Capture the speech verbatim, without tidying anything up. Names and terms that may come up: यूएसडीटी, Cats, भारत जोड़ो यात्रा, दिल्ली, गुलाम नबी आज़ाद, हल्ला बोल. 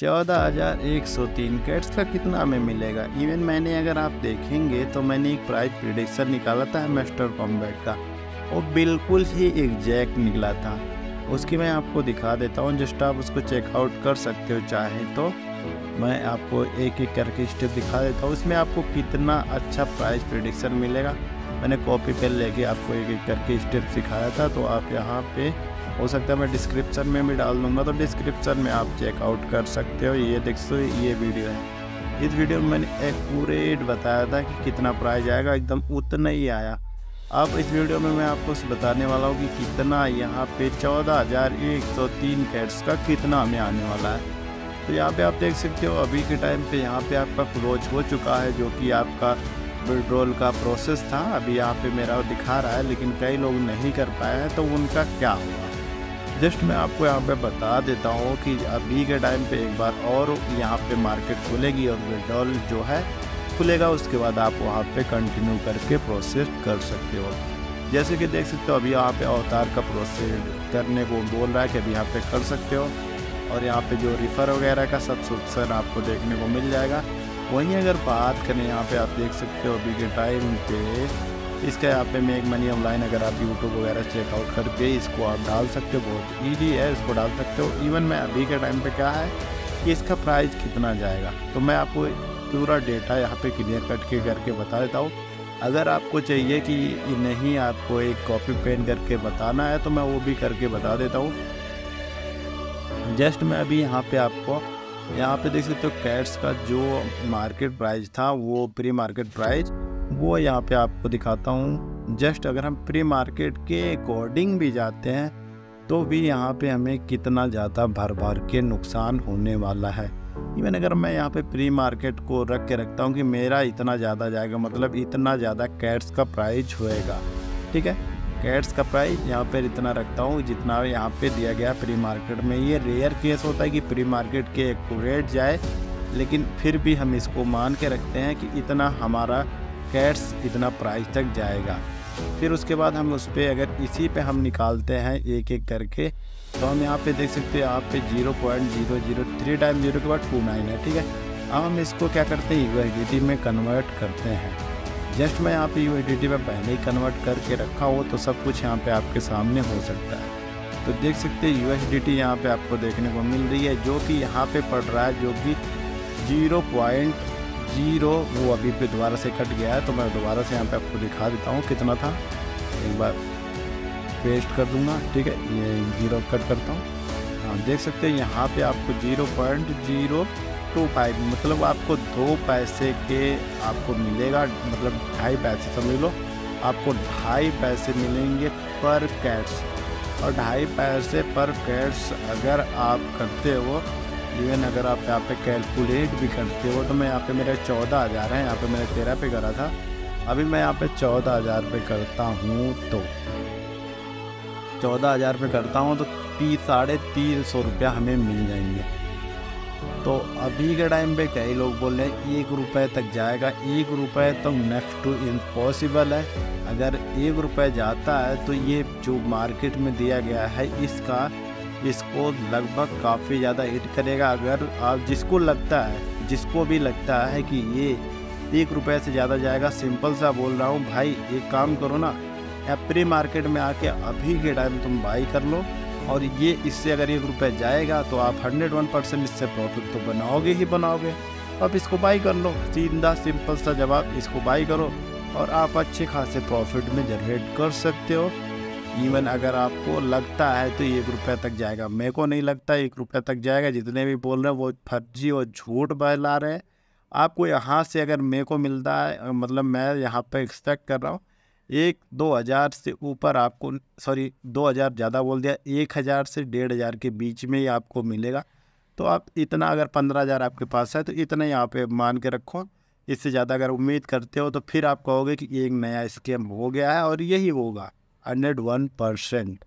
चौदह हज़ार एक सौ तीन कैट्स का कितना हमें मिलेगा। इवन मैंने अगर आप देखेंगे तो मैंने एक प्राइस प्रिडिक्शन निकाला था मास्टर कॉम्बैट का, वो बिल्कुल ही एग्जैक्ट निकला था। उसकी मैं आपको दिखा देता हूँ, जस्ट आप उसको चेकआउट कर सकते हो चाहें तो। मैं आपको एक एक करके स्टेप दिखा देता हूँ, उसमें आपको कितना अच्छा प्राइस प्रिडिक्शन मिलेगा। मैंने कॉपी पेन लेके आपको एक एक करके स्टेप सिखाया था, तो आप यहाँ पे हो सकता है मैं डिस्क्रिप्शन में भी डाल दूँगा, तो डिस्क्रिप्शन में आप चेकआउट कर सकते हो। ये देख सो ये वीडियो है, इस वीडियो में मैंने एक्यूरेट बताया था कि कितना प्राइस आएगा, एकदम उतना ही आया। अब इस वीडियो में मैं आपको बताने वाला हूँ कि कितना यहाँ पे चौदह हज़ार एक सौ तीन कैट्स का कितना हमें आने वाला है। तो यहाँ पे आप देख सकते हो अभी के टाइम पे यहाँ पे आपका क्लोज हो चुका है, जो कि आपका विड्रॉल का प्रोसेस था। अभी यहाँ पे मेरा दिखा रहा है, लेकिन कई लोग नहीं कर पाए हैं, तो उनका क्या हुआ जस्ट मैं आपको यहाँ पे बता देता हूँ कि अभी के टाइम पे एक बार और यहाँ पे मार्केट खुलेगी और विड्रॉल जो है खुलेगा, उसके बाद आप वहाँ पर कंटिन्यू करके प्रोसेस कर सकते हो। जैसे कि देख सकते हो अभी यहाँ पर अवतार का प्रोसेस करने को बोल रहा है कि अभी यहाँ पर कर सकते हो, और यहाँ पे जो रिफ़र वगैरह का सब सब्सक्रिप्शन आपको देखने को मिल जाएगा। वहीं अगर बात करें यहाँ पे आप देख सकते हो अभी के टाइम पे इसका यहाँ पे मेक मनी ऑनलाइन, अगर आप यूट्यूब वगैरह चेकआउट करके इसको आप डाल सकते हो, बहुत ईजी है, इसको डाल सकते हो। इवन मैं अभी के टाइम पे क्या है कि इसका प्राइस कितना जाएगा, तो मैं आपको पूरा डेटा यहाँ पर क्लियर कट के करके बता देता हूँ। अगर आपको चाहिए कि नहीं आपको एक कॉपी पेन करके बताना है तो मैं वो भी करके बता देता हूँ। जस्ट मैं अभी यहाँ पे आपको यहाँ पे देख सकते हो कैट्स का जो मार्केट प्राइस था, वो प्री मार्केट प्राइस वो यहाँ पे आपको दिखाता हूँ। जस्ट अगर हम प्री मार्केट के अकॉर्डिंग भी जाते हैं तो भी यहाँ पे हमें कितना ज़्यादा भर भर के नुकसान होने वाला है। इवन अगर मैं यहाँ पे प्री मार्केट को रख के रखता हूँ कि मेरा इतना ज़्यादा जाएगा, मतलब इतना ज़्यादा कैट्स का प्राइस होएगा, ठीक है। कैट्स का प्राइस यहाँ पर इतना रखता हूँ जितना यहाँ पे दिया गया प्री मार्केट में। ये रेयर केस होता है कि प्री मार्केट के एक्यूरेट जाए, लेकिन फिर भी हम इसको मान के रखते हैं कि इतना हमारा कैट्स इतना प्राइस तक जाएगा। फिर उसके बाद हम उस पर अगर इसी पे हम निकालते हैं एक एक करके, तो हम यहाँ पे देख सकते हैं यहाँ पे zero point zero zero three time zero के बाद टू नाइन है, ठीक है। अब हम इसको क्या करते हैं, यूएसडीटी में कन्वर्ट करते हैं। जस्ट मैं यहाँ पे यूएसडीटी में पहले ही कन्वर्ट करके रखा हो तो सब कुछ यहाँ पे आपके सामने हो सकता है। तो देख सकते हैं यूएसडीटी यहाँ पे आपको देखने को मिल रही है, जो कि यहाँ पे पड़ रहा है, जो कि जीरो पॉइंट जीरो वो अभी पे दोबारा से कट गया है। तो मैं दोबारा से यहाँ पे आपको दिखा देता हूँ कितना था, एक बार पेस्ट कर दूँगा, ठीक है। ये ज़ीरो कट करता हूँ, हाँ देख सकते हैं यहाँ पर आपको zero point zero two five, मतलब आपको दो पैसे के आपको मिलेगा, मतलब ढाई पैसे समझ लो, आपको ढाई पैसे मिलेंगे पर कैट्स। और ढाई पैसे पर कैट्स अगर आप करते हो, इवन अगर आप यहाँ पे कैलकुलेट भी करते हो, तो मैं यहाँ पे मेरा चौदह हज़ार है, यहाँ पे मैंने तेरह पे करा था, अभी मैं यहाँ पे चौदह हज़ार पे करता हूँ, तो चौदह हज़ार पे करता हूँ तो तीस साढ़े तीन सौ रुपया हमें मिल जाएंगे। तो अभी के टाइम पे कई लोग बोल रहे हैं एक रुपये तक जाएगा, एक रुपये तो नेक्स्ट टू इम्पॉसिबल है। अगर एक रुपये जाता है तो ये जो मार्केट में दिया गया है इसका, इसको लगभग काफ़ी ज़्यादा हिट करेगा। अगर आप जिसको लगता है, जिसको भी लगता है कि ये एक रुपये से ज़्यादा जाएगा, सिंपल सा बोल रहा हूँ भाई, एक काम करो ना, प्री मार्केट में आके अभी के टाइम तुम बाई कर लो, और ये इससे अगर एक रुपये जाएगा तो आप हंड्रेड वन परसेंट इससे प्रॉफिट तो बनाओगे ही बनाओगे। आप इसको बाई कर लो, सीधा सिंपल सा जवाब, इसको बाई करो और आप अच्छे खासे प्रॉफिट में जनरेट कर सकते हो। इवन अगर आपको लगता है तो एक रुपये तक जाएगा, मेरे को नहीं लगता एक रुपये तक जाएगा। जितने भी बोल रहे हैं वो फर्जी और झूठ बहला रहे हैं। आपको यहाँ से अगर मेरे को मिलता है, मतलब मैं यहाँ पर एक्सपेक्ट कर रहा हूँ एक दो हज़ार से ऊपर आपको, सॉरी दो हज़ार ज़्यादा बोल दिया, एक हज़ार से डेढ़ हज़ार के बीच में ही आपको मिलेगा। तो आप इतना, अगर पंद्रह हज़ार आपके पास है तो इतना यहाँ पे मान के रखो। इससे ज़्यादा अगर उम्मीद करते हो तो फिर आप कहोगे कि एक नया स्कैम हो गया है, और यही होगा हंड्रेड वन परसेंट।